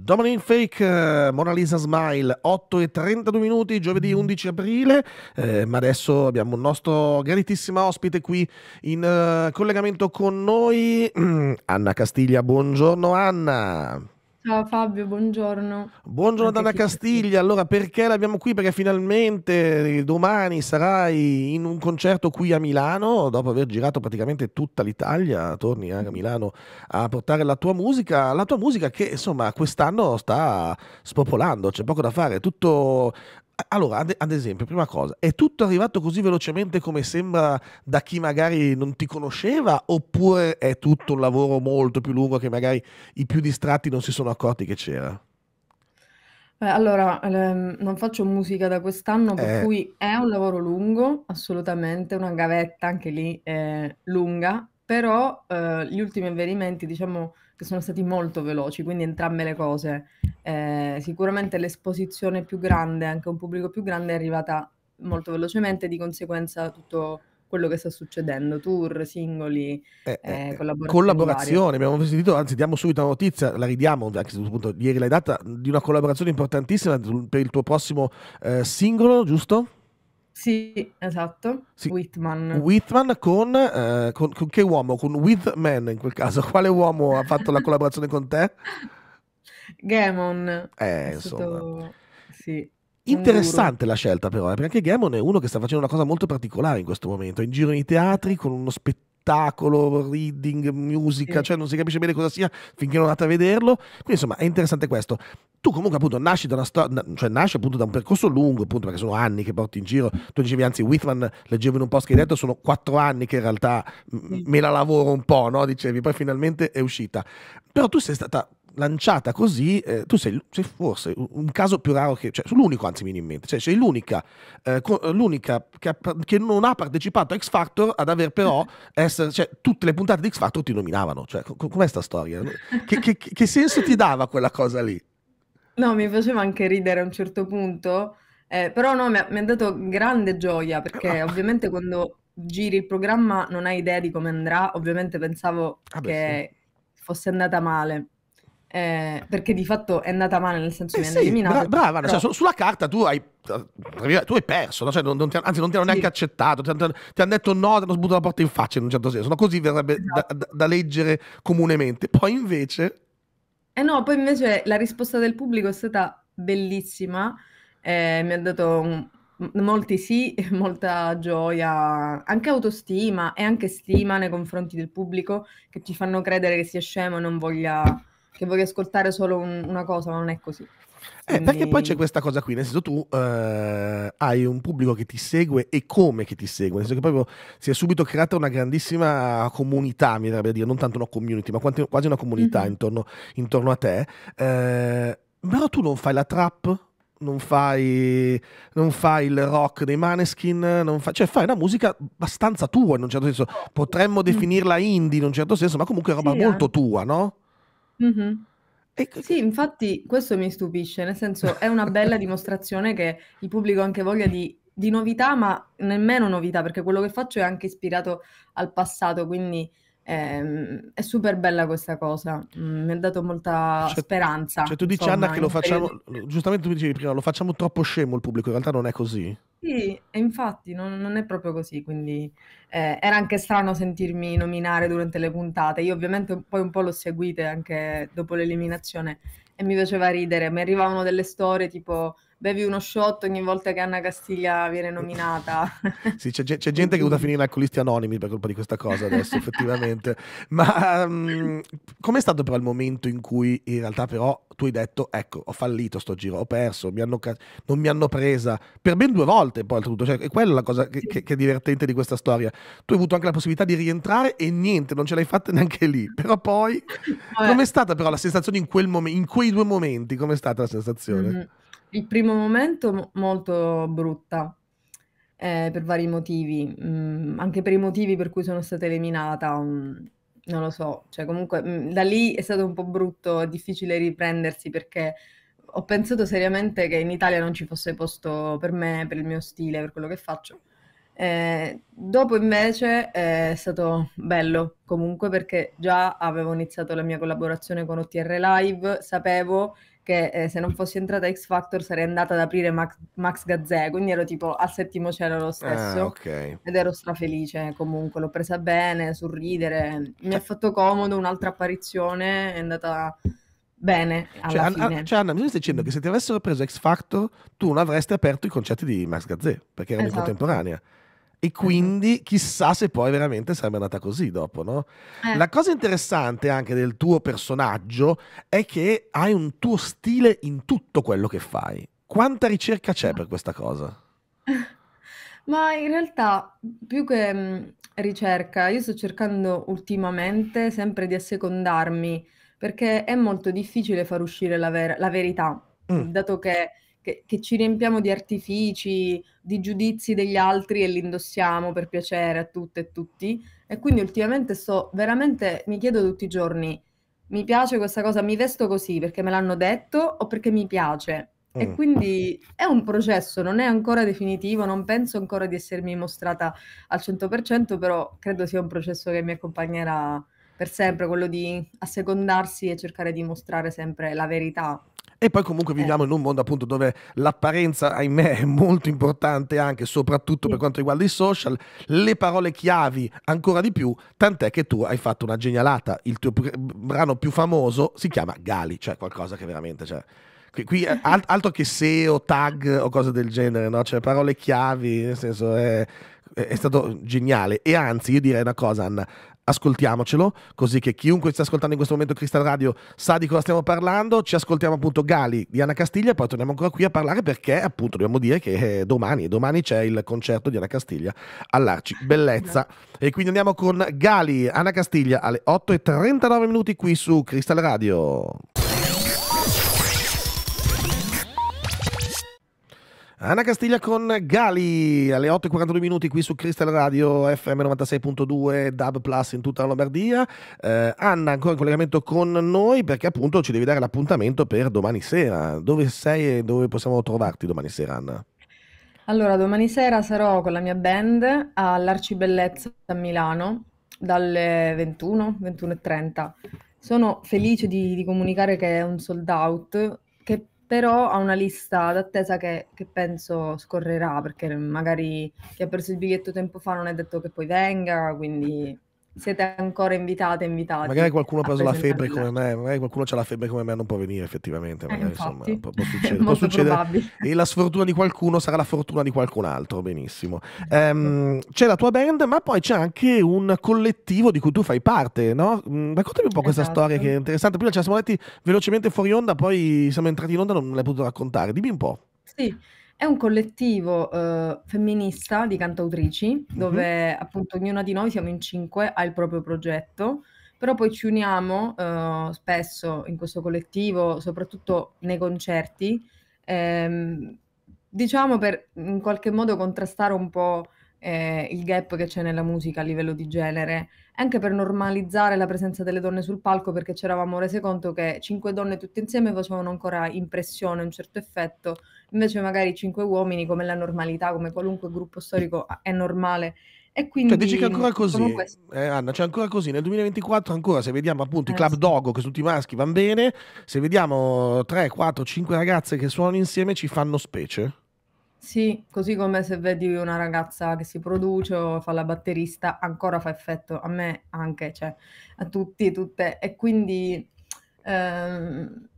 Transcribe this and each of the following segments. Dominic Fake, Mona Lisa Smile, 8:32, giovedì 11 aprile, ma adesso abbiamo un nostro gratissimo ospite qui in collegamento con noi, Anna Castiglia. Buongiorno Anna. Ciao Fabio, buongiorno. Buongiorno da Anna Castiglia. Allora, perché l'abbiamo qui? Perché finalmente domani sarai in un concerto qui a Milano, dopo aver girato praticamente tutta l'Italia, torni a Milano a portare la tua musica che insomma quest'anno sta spopolando, c'è poco da fare, tutto... Allora, ad esempio, prima cosa, è tutto arrivato così velocemente come sembra da chi magari non ti conosceva, oppure è tutto un lavoro molto più lungo che magari i più distratti non si sono accorti che c'era? Allora, non faccio musica da quest'anno, per cui è un lavoro lungo, assolutamente, una gavetta anche lì lunga, però gli ultimi avvenimenti, diciamo, che sono stati molto veloci, quindi entrambe le cose. Sicuramente l'esposizione più grande, anche un pubblico più grande, è arrivata molto velocemente, di conseguenza tutto quello che sta succedendo, tour, singoli, collaborazioni. Abbiamo sentito, anzi diamo subito una notizia, la ridiamo, anche se appunto, ieri l'hai data, di una collaborazione importantissima per il tuo prossimo singolo, giusto? Sì, esatto, sì. Whitman. Whitman con che uomo? Con Whitman in quel caso. Quale uomo ha fatto la collaborazione con te? Gammon. Insomma. Stato... Sì. Interessante la scelta però, perché Gammon è uno che sta facendo una cosa molto particolare in questo momento, in giro nei teatri con uno spettacolo, reading, musica, sì. Cioè non si capisce bene cosa sia finché non andate a vederlo, quindi insomma è interessante questo. Tu comunque appunto nasci da una nasci appunto da un percorso lungo, appunto, perché sono anni che porti in giro. Tu dicevi, anzi, Whitman, leggevo in un post che hai detto, sono 4 anni che in realtà me la lavoro un po', no? Dicevi, poi finalmente è uscita. Però tu sei stata lanciata così, tu sei forse un caso più raro, che cioè l'unico, anzi mi viene in mente, cioè sei l'unica che non ha partecipato a X Factor ad aver però cioè, tutte le puntate di X Factor ti nominavano, cioè com'è sta storia? Che senso ti dava quella cosa lì? No, mi faceva anche ridere a un certo punto, però no, mi ha dato grande gioia, perché ovviamente quando giri il programma non hai idea di come andrà, ovviamente pensavo che fosse andata male, perché di fatto è andata male, nel senso che mi hanno eliminato. Brava, però... cioè, sulla carta tu hai perso, no? Cioè, non ti hanno neanche accettato, ti hanno detto no, ti hanno sbattuto la porta in faccia in un certo senso, no? Così verrebbe da leggere comunemente, poi invece... Eh no, poi invece la risposta del pubblico è stata bellissima, mi ha dato molti sì, molta gioia, anche autostima e anche stima nei confronti del pubblico, che ci fanno credere che sia scemo e non voglia, che voglia ascoltare solo una cosa, ma non è così. Quindi... perché poi c'è questa cosa qui, nel senso tu hai un pubblico che ti segue e come che ti segue, nel senso che proprio si è subito creata una grandissima comunità, mi verrebbe a dire, non tanto una community, ma quasi una comunità intorno a te, però tu non fai la trap, non fai il rock dei Maneskin, cioè fai una musica abbastanza tua in un certo senso, potremmo definirla indie in un certo senso, ma comunque è roba molto tua, no? Sì, infatti questo mi stupisce, nel senso è una bella dimostrazione che il pubblico ha anche voglia di novità, ma nemmeno novità, perché quello che faccio è anche ispirato al passato, quindi è super bella questa cosa, mi ha dato molta speranza. Cioè tu dici, insomma, Anna, che lo facciamo, giustamente tu dicevi prima, lo facciamo troppo scemo il pubblico, in realtà non è così. Sì, e infatti non è proprio così, quindi era anche strano sentirmi nominare durante le puntate. Io ovviamente poi un po' l'ho seguite anche dopo l'eliminazione e mi faceva ridere, mi arrivavano delle storie tipo bevi uno shot ogni volta che Anna Castiglia viene nominata. Sì, c'è gente che è venuta a finire in alcolisti anonimi per colpa di questa cosa adesso, effettivamente. Ma com'è stato però il momento in cui in realtà però tu hai detto, ecco, ho fallito sto giro, ho perso, non mi hanno presa, per ben 2 volte poi oltretutto, cioè è quella la cosa che è divertente di questa storia. Tu hai avuto anche la possibilità di rientrare e niente, non ce l'hai fatta neanche lì. Però poi, com'è stata però la sensazione in quei 2 momenti, com'è stata la sensazione? Il primo momento molto brutta, per vari motivi, anche per i motivi per cui sono stata eliminata, non lo so, cioè comunque da lì è stato un po' brutto, è difficile riprendersi, perché ho pensato seriamente che in Italia non ci fosse posto per me, per il mio stile, per quello che faccio, Dopo invece è stato bello comunque, perché già avevo iniziato la mia collaborazione con OTR Live, sapevo che se non fossi entrata X Factor sarei andata ad aprire Max Gazze, quindi ero tipo al settimo cielo lo stesso, okay. Ed ero strafelice comunque, l'ho presa bene, sorridere, mi ha fatto comodo, un'altra apparizione è andata... bene, alla fine. Cioè Anna, mi stai dicendo che se ti avessero preso X Factor tu non avresti aperto i concerti di Max Gazze, perché erano in contemporanea. E quindi chissà se poi veramente sarebbe andata così dopo, no? La cosa interessante anche del tuo personaggio è che hai un tuo stile in tutto quello che fai. Quanta ricerca c'è per questa cosa? Ma in realtà, più che ricerca, io sto cercando ultimamente sempre di assecondarmi, perché è molto difficile far uscire la verità, dato che ci riempiamo di artifici, di giudizi degli altri e li indossiamo per piacere a tutte e tutti. E quindi ultimamente sto veramente, mi chiedo tutti i giorni, mi piace questa cosa, mi vesto così perché me l'hanno detto o perché mi piace? E quindi è un processo, non è ancora definitivo, non penso ancora di essermi mostrata al 100%, però credo sia un processo che mi accompagnerà per sempre, quello di assecondarsi e cercare di mostrare sempre la verità. E poi comunque viviamo in un mondo appunto dove l'apparenza, ahimè, è molto importante anche, soprattutto per quanto riguarda i social, le parole chiavi ancora di più, tant'è che tu hai fatto una genialata, il tuo brano più famoso si chiama Gali, cioè qualcosa che veramente... Cioè, qui altro che SEO, tag o cose del genere, no? Cioè parole chiavi, nel senso è stato geniale. E anzi, io direi una cosa, Anna, ascoltiamocelo, così che chiunque sta ascoltando in questo momento Crystal Radio sa di cosa stiamo parlando. Ci ascoltiamo appunto Gali di Anna Castiglia e poi torniamo ancora qui a parlare, perché appunto dobbiamo dire che domani c'è il concerto di Anna Castiglia all'Arci, bellezza. E quindi andiamo con Gali, Anna Castiglia alle 8:39 qui su Crystal Radio. Anna Castiglia con Gali alle 8:42 qui su Crystal Radio FM 96.2 DAB Plus in tutta la Lombardia. Anna ancora in collegamento con noi, perché appunto ci devi dare l'appuntamento per domani sera. Dove sei e dove possiamo trovarti domani sera, Anna? Allora, domani sera sarò con la mia band all'Arcibellezza a Milano dalle 21:30. Sono felice di comunicare che è un sold out, che però ha una lista d'attesa che penso scorrerà, perché magari chi ha perso il biglietto tempo fa non è detto che poi venga, quindi siete ancora invitati. Magari qualcuno ha preso la febbre come me, magari qualcuno c'ha la febbre come me, non può venire effettivamente, magari, infatti, insomma, può succedere, può succedere. E la sfortuna di qualcuno sarà la fortuna di qualcun altro, benissimo. C'è la tua band, ma poi c'è anche un collettivo di cui tu fai parte, no? Raccontami un po' questa storia che è interessante. Prima ce la siamo detti velocemente fuori onda, poi siamo entrati in onda e non l'hai potuto raccontare, dimmi un po'. Sì. È un collettivo femminista di cantautrici, dove appunto ognuna di noi, siamo in 5, ha il proprio progetto, però poi ci uniamo spesso in questo collettivo, soprattutto nei concerti, diciamo per in qualche modo contrastare un po' il gap che c'è nella musica a livello di genere, anche per normalizzare la presenza delle donne sul palco, perché ci eravamo rese conto che 5 donne tutte insieme facevano ancora impressione, un certo effetto, invece magari 5 uomini, come la normalità, come qualunque gruppo storico è normale. E quindi, cioè, dici che ancora così, Anna, c'è ancora così nel 2024 ancora, se vediamo appunto i Club Dogo che tutti i maschi vanno bene, se vediamo 3, 4, 5 ragazze che suonano insieme ci fanno specie. Sì, così come se vedi una ragazza che si produce o fa la batterista, ancora fa effetto, a me anche, cioè a tutti e tutte. E quindi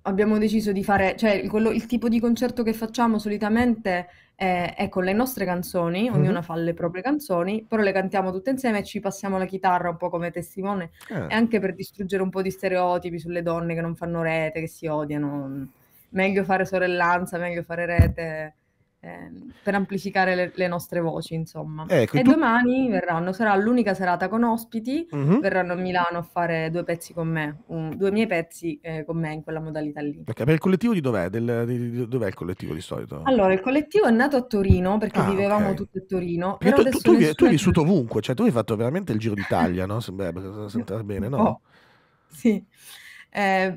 abbiamo deciso di fare, cioè il tipo di concerto che facciamo solitamente è con le nostre canzoni, ognuna fa le proprie canzoni, però le cantiamo tutte insieme e ci passiamo la chitarra un po' come testimone, e anche per distruggere un po' di stereotipi sulle donne che non fanno rete, che si odiano, meglio fare sorellanza, meglio fare rete... per amplificare le nostre voci, insomma. Ecco, e domani sarà l'unica serata con ospiti, verranno a Milano a fare 2 pezzi con me, 2 miei pezzi con me in quella modalità lì. Perché per il collettivo di dov'è? Dov'è il collettivo di solito? Allora, il collettivo è nato a Torino, perché vivevamo tutti a Torino. Però tu hai vissuto ovunque, cioè tu hai fatto veramente il giro d'Italia, no? Sembra bene, no? Sì.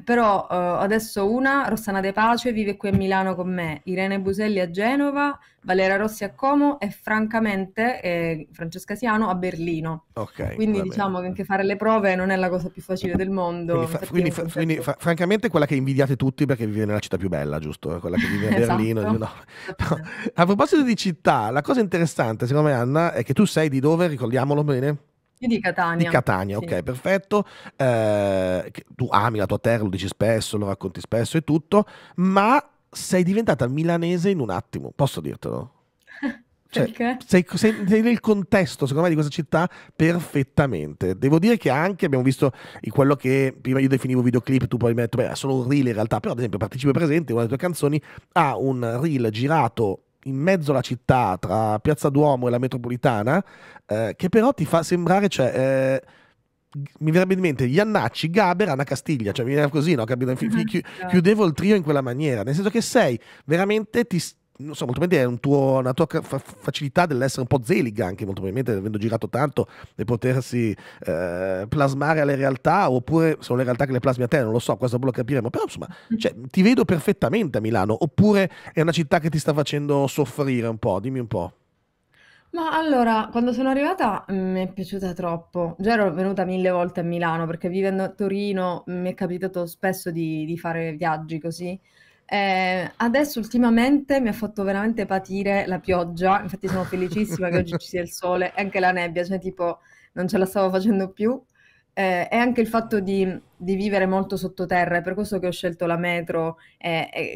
Però adesso Rossana De Pace vive qui a Milano con me, Irene Buselli a Genova, Valera Rossi a Como e francamente Francesca Siano a Berlino. Okay, quindi diciamo che anche fare le prove non è la cosa più facile del mondo. Quindi francamente quella che invidiate tutti perché vive nella città più bella, giusto? Quella che vive a Berlino. Esatto. No. A proposito di città, la cosa interessante secondo me, Anna, è che tu sei di dove, ricordiamolo bene? Io di Catania. Di Catania, sì. Ok, perfetto. Tu ami la tua terra, lo dici spesso, lo racconti spesso e tutto, ma sei diventata milanese in un attimo, posso dirtelo? Cioè, sei nel contesto, secondo me, di questa città perfettamente. Devo dire che anche abbiamo visto in quello che prima io definivo videoclip, tu poi mi hai detto, beh, sono un reel in realtà, però ad esempio Participio Presente, una delle tue canzoni, ha un reel girato in mezzo alla città, tra Piazza Duomo e la metropolitana, che però ti fa sembrare, cioè, mi verrebbe in mente Iannacci, Gaber, Anna Castiglia, cioè mi viene così, no? Capito? Chiudevo il trio in quella maniera, nel senso che sei veramente, non so, molto probabilmente è una tua facilità dell'essere un po' zeliga anche, molto probabilmente avendo girato tanto, di potersi plasmare alle realtà, oppure sono le realtà che le plasmi a te, non lo so, questo lo capiremo, però insomma, cioè, ti vedo perfettamente a Milano, oppure è una città che ti sta facendo soffrire un po', dimmi un po'. Ma allora, quando sono arrivata mi è piaciuta troppo, già ero venuta 1000 volte a Milano, perché vivendo a Torino mi è capitato spesso di fare viaggi così. Adesso ultimamente mi ha fatto veramente patire la pioggia, infatti sono felicissima che oggi ci sia il sole e anche la nebbia, cioè tipo non ce la stavo facendo più, e anche il fatto di vivere molto sottoterra, è per questo che ho scelto la metro,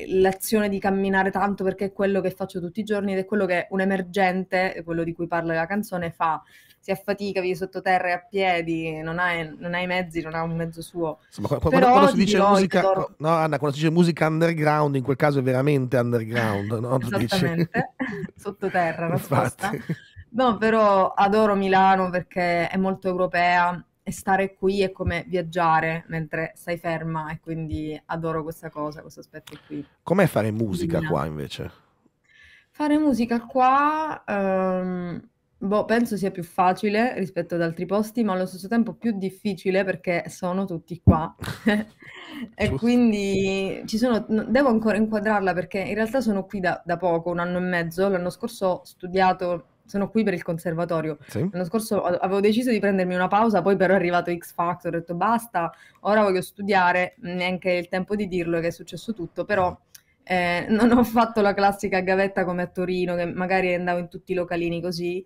l'azione di camminare tanto, perché è quello che faccio tutti i giorni ed è quello che un emergente, quello di cui parla la canzone, fa. Si affatica, vivi sottoterra e a piedi, non hai mezzi, non ha un mezzo suo. Insomma, quando si dice musica, no, Anna, quando si dice musica underground, in quel caso è veramente underground, no? Esattamente, sottoterra, nascosta. No, però adoro Milano perché è molto europea e stare qui è come viaggiare mentre stai ferma, e quindi adoro questa cosa, questo aspetto qui. Com'è fare musica qua invece? Fare musica qua... boh, penso sia più facile rispetto ad altri posti, ma allo stesso tempo più difficile perché sono tutti qua. E quindi devo ancora inquadrarla, perché in realtà sono qui da poco, un anno e mezzo. L'anno scorso ho studiato, sono qui per il conservatorio. Sì. L'anno scorso avevo deciso di prendermi una pausa, poi però è arrivato X Factor, ho detto basta, ora voglio studiare, neanche il tempo di dirlo che è successo tutto, però... non ho fatto la classica gavetta come a Torino, che magari andavo in tutti i localini così,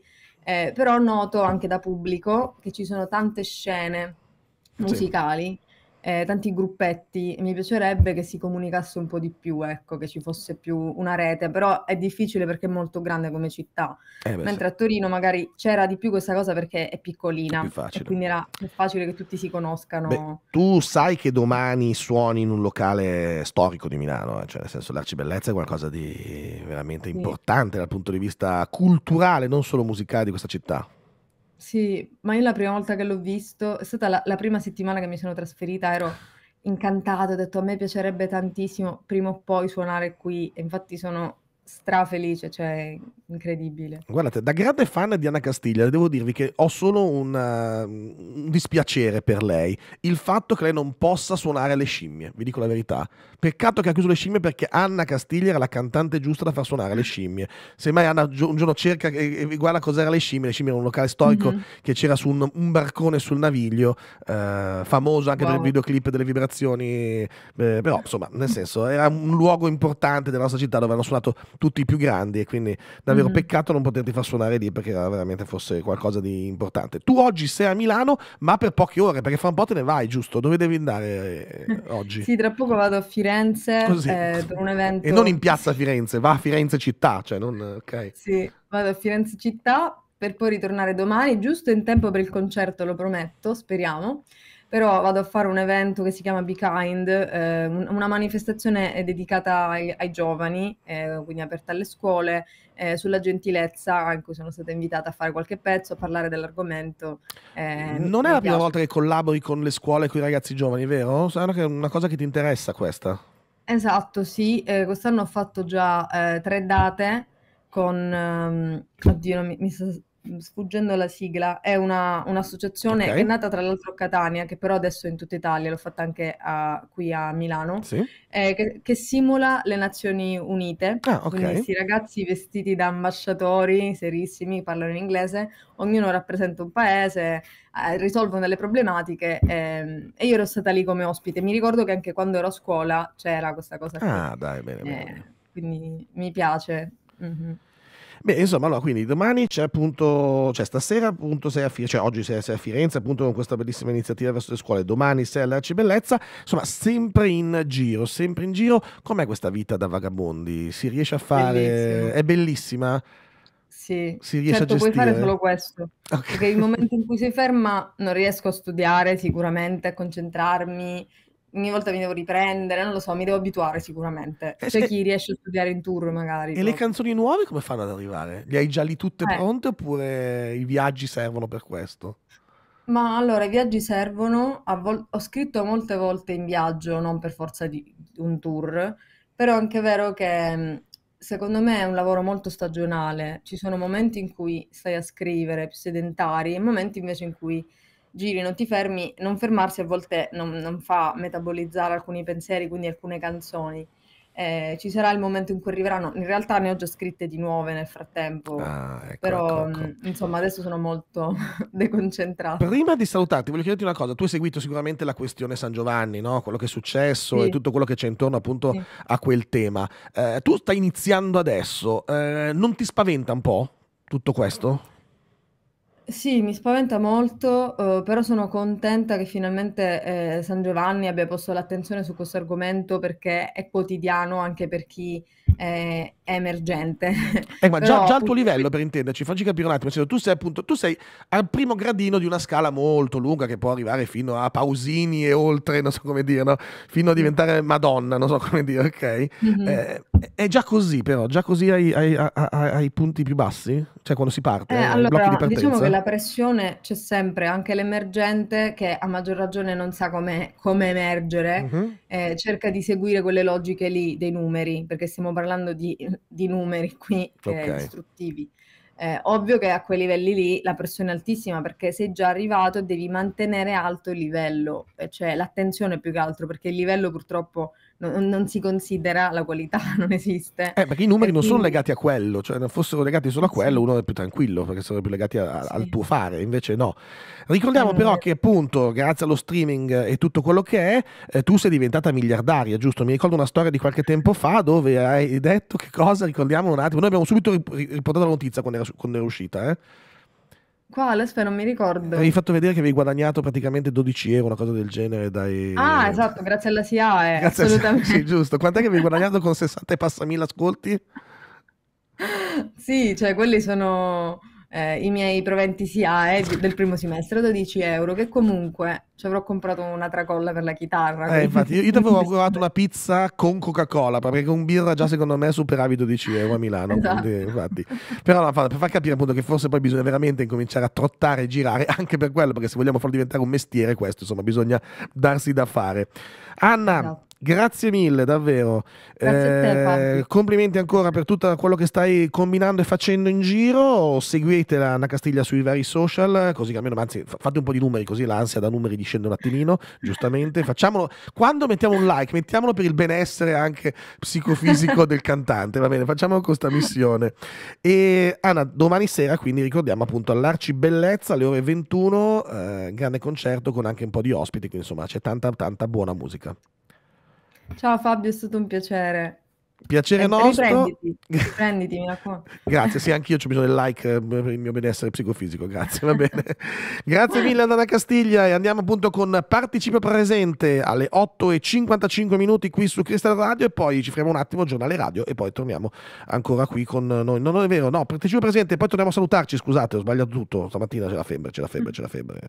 però noto anche da pubblico che ci sono tante scene musicali, tanti gruppetti. Mi piacerebbe che si comunicasse un po' di più, ecco, che ci fosse più una rete, però è difficile perché è molto grande come città, mentre a Torino magari c'era di più questa cosa perché è piccolina, e quindi era più facile che tutti si conoscano. Beh, tu sai che domani suoni in un locale storico di Milano, cioè nel senso l'arcibellezza è qualcosa di veramente importante dal punto di vista culturale, non solo musicale, di questa città. Sì, ma io la prima volta che l'ho visto, è stata la prima settimana che mi sono trasferita, ero incantata, ho detto a me piacerebbe tantissimo prima o poi suonare qui, e infatti sono strafelice, cioè incredibile. Guardate, da grande fan di Anna Castiglia devo dirvi che ho solo un dispiacere per lei, il fatto che lei non possa suonare Le Scimmie, vi dico la verità. Peccato che ha chiuso Le Scimmie, perché Anna Castiglia era la cantante giusta da far suonare Le Scimmie. Semmai Anna un giorno cerca e guarda cos'era Le Scimmie. Le Scimmie era un locale storico che c'era su un barcone sul Naviglio, famoso anche per il videoclip delle vibrazioni, però insomma, nel senso, era un luogo importante della nostra città dove hanno suonato tutti i più grandi, e quindi davvero peccato non poterti far suonare lì, perché era veramente fosse qualcosa di importante. Tu oggi sei a Milano, ma per poche ore, perché fra un po' te ne vai, giusto? Dove devi andare oggi? Sì, tra poco vado a Firenze per un evento. E non in piazza Firenze, va a Firenze città, cioè non... Okay. Sì, vado a Firenze città per poi ritornare domani, giusto in tempo per il concerto, lo prometto, speriamo. Però vado a fare un evento che si chiama Be Kind, una manifestazione dedicata ai giovani, quindi aperta alle scuole, sulla gentilezza, in cui sono stata invitata a fare qualche pezzo, a parlare dell'argomento. Non è la prima volta che collabori con le scuole e con i ragazzi giovani, vero? È una cosa che ti interessa questa. Esatto, sì. Quest'anno ho fatto già 3 date con... oddio, non mi sta sfuggendo la sigla, è un'associazione che è nata tra l'altro a Catania, che però adesso è in tutta Italia, l'ho fatta anche qui a Milano, sì. Che simula le Nazioni Unite. Ah, okay. Quindi questi ragazzi vestiti da ambasciatori serissimi, parlano in inglese, ognuno rappresenta un paese, risolvono delle problematiche, e io ero stata lì come ospite. Mi ricordo che anche quando ero a scuola c'era questa cosa. Ah, qui. Dai, bene, bene. Quindi mi piace. Mm-hmm. Beh, insomma, allora, quindi domani c'è appunto, cioè stasera appunto sei a Firenze, cioè oggi sei a Firenze appunto con questa bellissima iniziativa verso le scuole, domani sei all'Arcibellezza, insomma sempre in giro, com'è questa vita da vagabondi? Si riesce a fare? Bellissimo. È bellissima? Sì, si riesce certo a gestire? Puoi fare solo questo, okay. Perché il momento in cui sei ferma non riesco a studiare sicuramente, a concentrarmi, ogni volta mi devo riprendere, non lo so, mi devo abituare sicuramente. C'è chi riesce a studiare in tour magari. E no? Le canzoni nuove come fanno ad arrivare? Le hai già lì tutte pronte oppure i viaggi servono per questo? Ma allora, i viaggi servono, ho scritto molte volte in viaggio, non per forza di un tour, però è anche vero che secondo me è un lavoro molto stagionale, ci sono momenti in cui stai a scrivere, più sedentari, e momenti invece in cui giri, non ti fermi, non fermarsi a volte non fa metabolizzare alcuni pensieri, quindi alcune canzoni. Ci sarà il momento in cui arriveranno, in realtà ne ho già scritte di nuove nel frattempo, ecco, però ecco. Insomma adesso sono molto deconcentrata. Prima di salutarti voglio chiederti una cosa, tu hai seguito sicuramente la questione San Giovanni, no? Quello che è successo, sì. E tutto quello che c'è intorno appunto, sì, a quel tema. Tu stai iniziando adesso, non ti spaventa un po' tutto questo? Sì, mi spaventa molto, però sono contenta che finalmente San Giovanni abbia posto l'attenzione su questo argomento, perché è quotidiano anche per chi è emergente. Ma però, già al tuo livello, per intenderci, facci capire un attimo, tu sei al primo gradino di una scala molto lunga che può arrivare fino a Pausini e oltre, non so come dire, no? Fino a diventare Madonna, non so come dire, ok? Mm-hmm. È già così però, già così ai punti più bassi? Cioè quando si parte, allora, blocchi di partenza? Diciamo che la pressione c'è sempre, anche l'emergente che a maggior ragione non sa come emergere, uh-huh, cerca di seguire quelle logiche lì dei numeri, perché stiamo parlando di numeri qui, okay, distruttivi. Ovvio che a quei livelli lì la pressione è altissima, perché sei già arrivato e devi mantenere alto il livello, cioè l'attenzione più che altro, perché il livello purtroppo non si considera, la qualità non esiste. Perché i numeri non sono legati a quello, cioè non fossero legati solo a quello, sì, uno è più tranquillo perché sono più legati sì, al tuo fare, invece no. Ricordiamo però che appunto grazie allo streaming e tutto quello che è, tu sei diventata miliardaria, giusto? Mi ricordo una storia di qualche tempo fa dove hai detto che cosa, ricordiamo un attimo, noi abbiamo subito riportato la notizia quando era uscita, Quale? Aspetta, non mi ricordo. Avevi fatto vedere che avevi guadagnato praticamente 12 euro, una cosa del genere, dai. Ah, esatto, grazie alla SIAE, assolutamente. Sì, giusto. Quant'è che avevi guadagnato con 60 e passa 1000 ascolti? Sì, cioè quelli sono i miei proventi SIAE del primo semestre, 12 euro, che comunque ci avrò comprato una tracolla per la chitarra. Infatti, io ti avevo comprato una pizza con Coca-Cola, perché con birra già secondo me superavi 12 euro a Milano. Esatto. Quindi, infatti. Però no, per far capire appunto che forse poi bisogna veramente incominciare a trottare e girare anche per quello, perché se vogliamo far diventare un mestiere questo, insomma, bisogna darsi da fare. Anna, esatto, grazie mille davvero. Grazie a te, Fabio. Complimenti ancora per tutto quello che stai combinando e facendo in giro. Seguite Anna Castiglia sui vari social, così almeno, anzi, fate un po' di numeri, così l'ansia da numeri discende un attimino, giustamente. Facciamolo, quando mettiamo un like, mettiamolo per il benessere anche psicofisico del cantante, va bene? Facciamo questa missione. E Anna, domani sera quindi ricordiamo appunto all'Arcibellezza alle ore 21, grande concerto con anche un po' di ospiti, quindi insomma c'è tanta tanta buona musica. Ciao Fabio, è stato un piacere. Piacere nostro. Riprenditi, mi raccomando. Grazie, sì, anch'io ho bisogno del like per il mio benessere psicofisico, grazie, va bene. Grazie mille ad Anna Castiglia e andiamo appunto con Participio Presente alle 8:55 qui su Crystal Radio e poi ci fermiamo un attimo, giornale radio, e poi torniamo ancora qui con noi. Non è vero, no, Participio Presente e poi torniamo a salutarci, scusate, ho sbagliato tutto, stamattina c'è la febbre,